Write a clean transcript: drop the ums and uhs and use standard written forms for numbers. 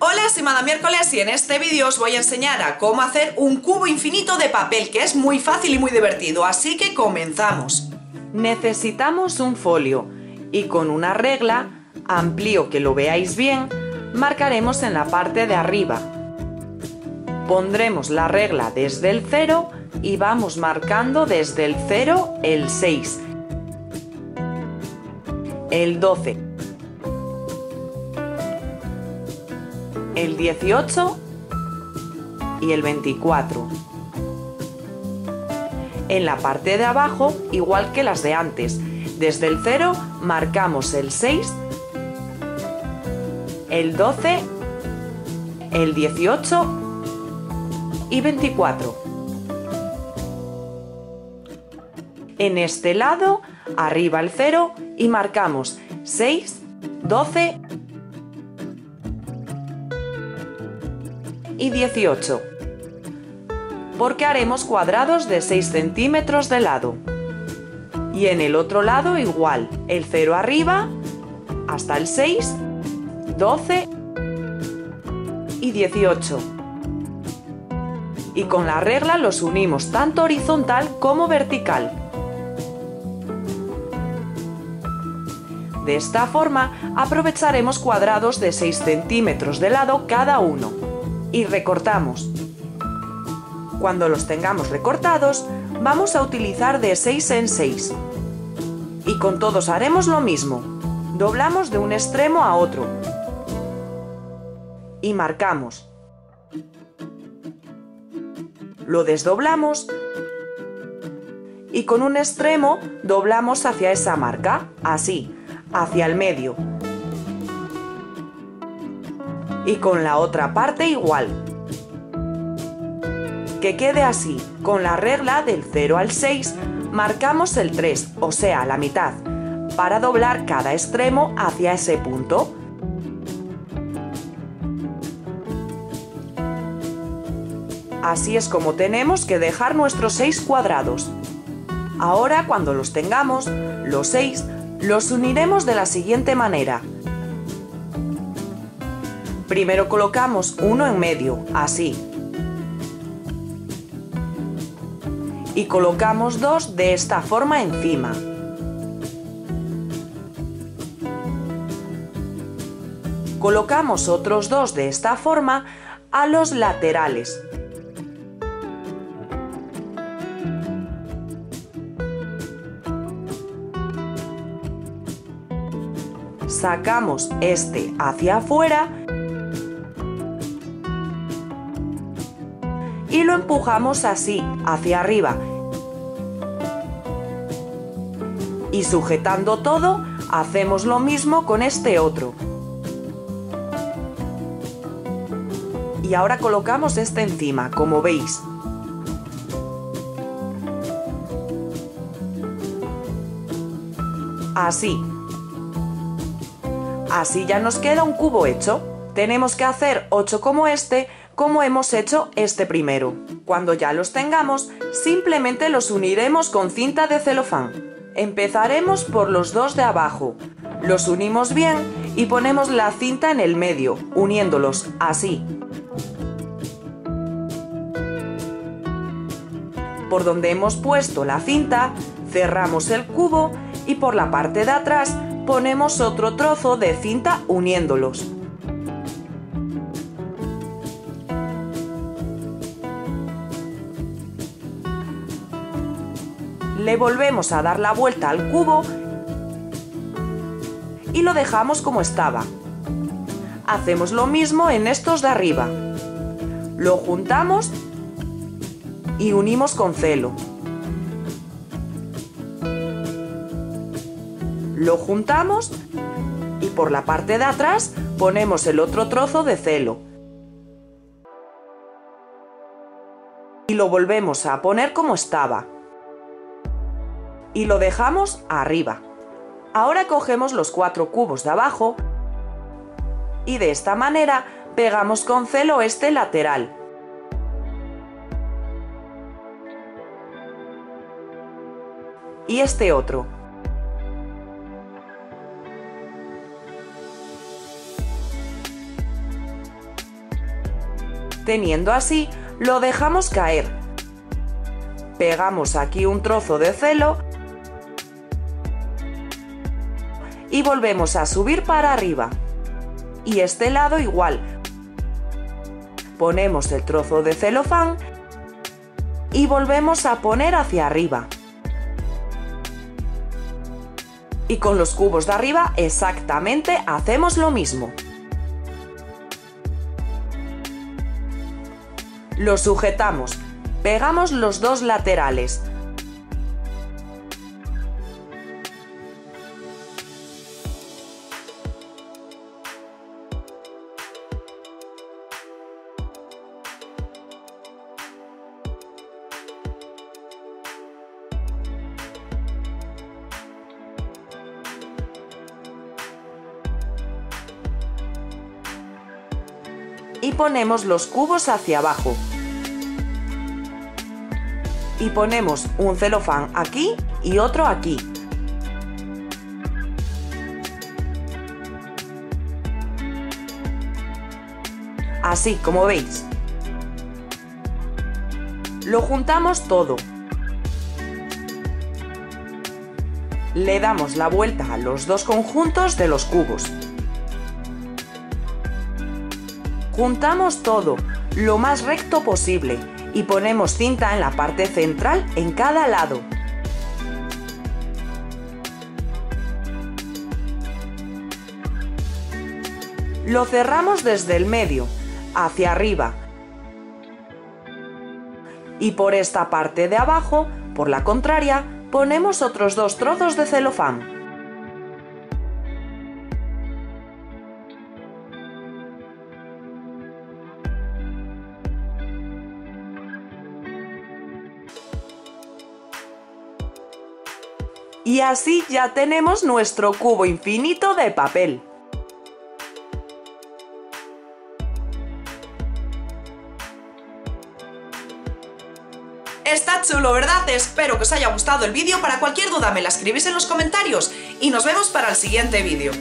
Hola, soy Madame Miércoles y en este vídeo os voy a enseñar a cómo hacer un cubo infinito de papel, que es muy fácil y muy divertido, así que comenzamos. Necesitamos un folio y con una regla, amplío que lo veáis bien, marcaremos en la parte de arriba. Pondremos la regla desde el 0 y vamos marcando desde el 0 el 6, el 12, el 18 y el 24. En la parte de abajo, igual que las de antes, desde el 0 marcamos el 6, el 12, el 18 y 24. En este lado, arriba el 0 y marcamos 6, 12 y 18, porque haremos cuadrados de 6 centímetros de lado. Y en el otro lado igual, el 0 arriba hasta el 6, 12 y 18. Y con la regla los unimos tanto horizontal como vertical. De esta forma aprovecharemos cuadrados de 6 centímetros de lado cada uno. Y recortamos. Cuando los tengamos recortados, vamos a utilizar de 6 en 6. Y con todos haremos lo mismo. Doblamos de un extremo a otro. Y marcamos. Lo desdoblamos. Y con un extremo doblamos hacia esa marca, así, hacia el medio. Y con la otra parte igual, que quede así. Con la regla del 0 al 6 marcamos el 3, o sea la mitad, para doblar cada extremo hacia ese punto. Así es como tenemos que dejar nuestros 6 cuadrados. Ahora, cuando los tengamos, los 6 los uniremos de la siguiente manera. Primero colocamos uno en medio, así. Y colocamos dos de esta forma encima. Colocamos otros dos de esta forma a los laterales. Sacamos este hacia afuera y lo empujamos así, hacia arriba. Y sujetando todo, hacemos lo mismo con este otro. Y ahora colocamos este encima, como veis. Así. Así ya nos queda un cubo hecho. Tenemos que hacer 8 como este, como hemos hecho este primero. Cuando ya los tengamos, simplemente los uniremos con cinta de celofán. Empezaremos por los dos de abajo. Los unimos bien y ponemos la cinta en el medio, uniéndolos así. Por donde hemos puesto la cinta, cerramos el cubo y por la parte de atrás ponemos otro trozo de cinta uniéndolos. Le volvemos a dar la vuelta al cubo y lo dejamos como estaba. Hacemos lo mismo en estos de arriba. Lo juntamos y unimos con celo. Lo juntamos y por la parte de atrás ponemos el otro trozo de celo. Y lo volvemos a poner como estaba. Y lo dejamos arriba. Ahora cogemos los 4 cubos de abajo y de esta manera pegamos con celo este lateral. Y este otro. Teniendo así, lo dejamos caer. Pegamos aquí un trozo de celo y volvemos a subir para arriba. Y este lado igual. Ponemos el trozo de celofán y volvemos a poner hacia arriba. Y con los cubos de arriba exactamente hacemos lo mismo. Lo sujetamos, pegamos los dos laterales. Y ponemos los cubos hacia abajo. Y ponemos un celofán aquí y otro aquí. Así como veis. Lo juntamos todo. Le damos la vuelta a los dos conjuntos de los cubos. Juntamos todo, lo más recto posible, y ponemos cinta en la parte central en cada lado. Lo cerramos desde el medio, hacia arriba. Y por esta parte de abajo, por la contraria, ponemos otros dos trozos de celofán. Y así ya tenemos nuestro cubo infinito de papel. Está chulo, ¿verdad? Espero que os haya gustado el vídeo. Para cualquier duda me la escribís en los comentarios y nos vemos para el siguiente vídeo.